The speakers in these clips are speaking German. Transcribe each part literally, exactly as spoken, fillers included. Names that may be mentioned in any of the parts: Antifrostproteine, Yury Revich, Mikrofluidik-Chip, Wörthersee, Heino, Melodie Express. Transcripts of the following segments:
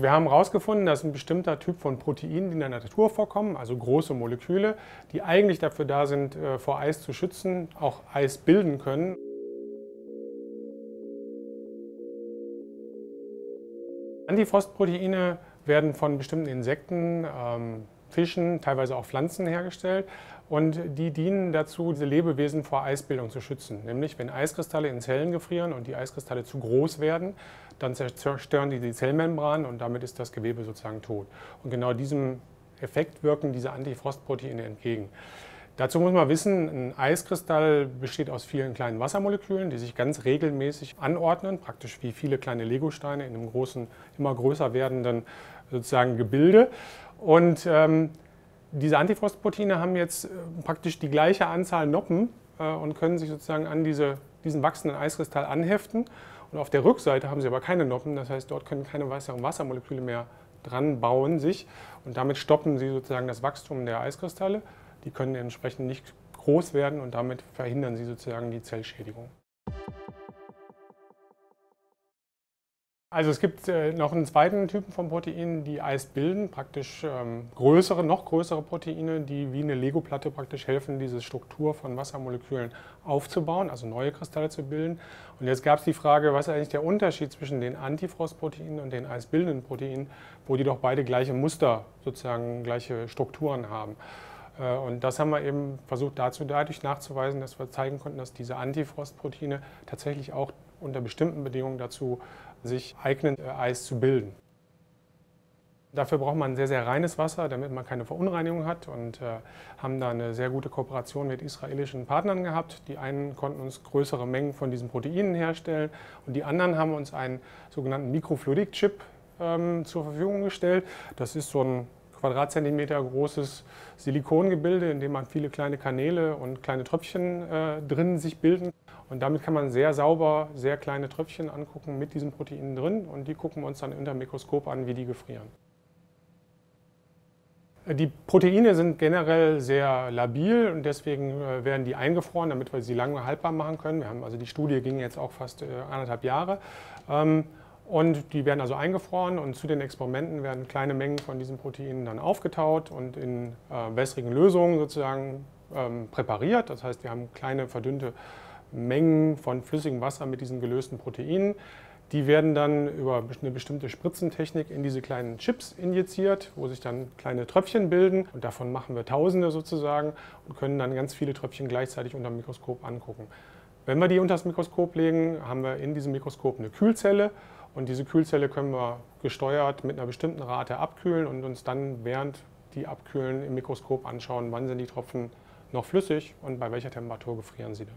Wir haben herausgefunden, dass ein bestimmter Typ von Proteinen, die in der Natur vorkommen, also große Moleküle, die eigentlich dafür da sind, vor Eis zu schützen, auch Eis bilden können. Antifrostproteine werden von bestimmten Insekten, Fischen, teilweise auch Pflanzen hergestellt und die dienen dazu, diese Lebewesen vor Eisbildung zu schützen. Nämlich, wenn Eiskristalle in Zellen gefrieren und die Eiskristalle zu groß werden, dann zerstören die die Zellmembran und damit ist das Gewebe sozusagen tot. Und genau diesem Effekt wirken diese Antifrostproteine entgegen. Dazu muss man wissen, ein Eiskristall besteht aus vielen kleinen Wassermolekülen, die sich ganz regelmäßig anordnen, praktisch wie viele kleine Legosteine in einem großen, immer größer werdenden sozusagen Gebilde. Und ähm, diese Antifrostproteine haben jetzt äh, praktisch die gleiche Anzahl Noppen äh, und können sich sozusagen an diese, diesen wachsenden Eiskristall anheften. Und auf der Rückseite haben sie aber keine Noppen, das heißt, dort können keine weiteren Wassermoleküle mehr dran bauen sich. Und damit stoppen sie sozusagen das Wachstum der Eiskristalle. Die können entsprechend nicht groß werden und damit verhindern sie sozusagen die Zellschädigung. Also es gibt noch einen zweiten Typen von Proteinen, die Eis bilden, praktisch größere, noch größere Proteine, die wie eine Lego-Platte praktisch helfen, diese Struktur von Wassermolekülen aufzubauen, also neue Kristalle zu bilden. Und jetzt gab es die Frage, was ist eigentlich der Unterschied zwischen den Antifrostproteinen und den eisbildenden Proteinen, wo die doch beide gleiche Muster, sozusagen gleiche Strukturen haben. Und das haben wir eben versucht dazu, dadurch nachzuweisen, dass wir zeigen konnten, dass diese Antifrostproteine tatsächlich auch unter bestimmten Bedingungen dazu sich eignen, Eis zu bilden. Dafür braucht man sehr, sehr reines Wasser, damit man keine Verunreinigung hat und äh, haben da eine sehr gute Kooperation mit israelischen Partnern gehabt. Die einen konnten uns größere Mengen von diesen Proteinen herstellen und die anderen haben uns einen sogenannten Mikrofluidik-Chip ähm, zur Verfügung gestellt. Das ist so ein Quadratzentimeter großes Silikongebilde, in dem man viele kleine Kanäle und kleine Tröpfchen äh, drin sich bilden. Und damit kann man sehr sauber sehr kleine Tröpfchen angucken mit diesen Proteinen drin und die gucken wir uns dann unter dem Mikroskop an, wie die gefrieren. Die Proteine sind generell sehr labil und deswegen werden die eingefroren, damit wir sie lange haltbar machen können. Wir haben also die Studie ging jetzt auch fast anderthalb Jahre. Ähm, Und die werden also eingefroren und zu den Experimenten werden kleine Mengen von diesen Proteinen dann aufgetaut und in äh, wässrigen Lösungen sozusagen ähm, präpariert. Das heißt, wir haben kleine verdünnte Mengen von flüssigem Wasser mit diesen gelösten Proteinen. Die werden dann über eine bestimmte Spritzentechnik in diese kleinen Chips injiziert, wo sich dann kleine Tröpfchen bilden. Und davon machen wir Tausende sozusagen und können dann ganz viele Tröpfchen gleichzeitig unter dem Mikroskop angucken. Wenn wir die unter das Mikroskop legen, haben wir in diesem Mikroskop eine Kühlzelle. Und diese Kühlzelle können wir gesteuert mit einer bestimmten Rate abkühlen und uns dann, während die abkühlen, im Mikroskop anschauen, wann sind die Tropfen noch flüssig und bei welcher Temperatur gefrieren sie dann.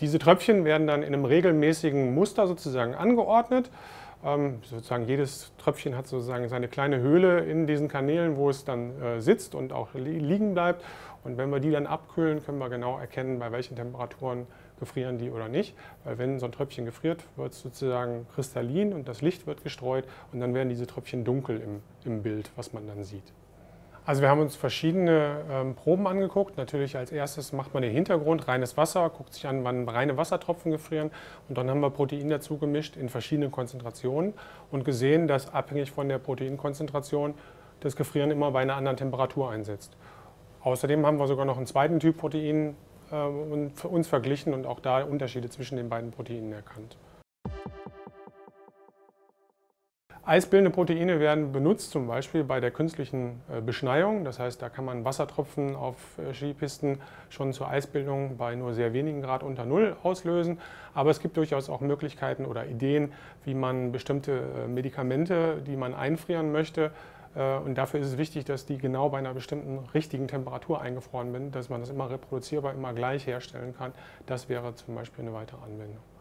Diese Tröpfchen werden dann in einem regelmäßigen Muster sozusagen angeordnet. Ähm, sozusagen jedes Tröpfchen hat sozusagen seine kleine Höhle in diesen Kanälen, wo es dann äh, sitzt und auch liegen bleibt. Und wenn wir die dann abkühlen, können wir genau erkennen, bei welchen Temperaturen gefrieren die oder nicht. Weil wenn so ein Tröpfchen gefriert, wird es sozusagen kristallin und das Licht wird gestreut und dann werden diese Tröpfchen dunkel im, im Bild, was man dann sieht. Also wir haben uns verschiedene ähm, Proben angeguckt. Natürlich als erstes macht man den Hintergrund, reines Wasser, guckt sich an, wann reine Wassertropfen gefrieren. Und dann haben wir Protein dazu gemischt in verschiedenen Konzentrationen und gesehen, dass abhängig von der Proteinkonzentration das Gefrieren immer bei einer anderen Temperatur einsetzt. Außerdem haben wir sogar noch einen zweiten Typ Protein äh, und uns verglichen und auch da Unterschiede zwischen den beiden Proteinen erkannt. Eisbildende Proteine werden benutzt, zum Beispiel bei der künstlichen Beschneiung. Das heißt, da kann man Wassertropfen auf Skipisten schon zur Eisbildung bei nur sehr wenigen Grad unter Null auslösen. Aber es gibt durchaus auch Möglichkeiten oder Ideen, wie man bestimmte Medikamente, die man einfrieren möchte, und dafür ist es wichtig, dass die genau bei einer bestimmten richtigen Temperatur eingefroren sind, dass man das immer reproduzierbar, immer gleich herstellen kann. Das wäre zum Beispiel eine weitere Anwendung.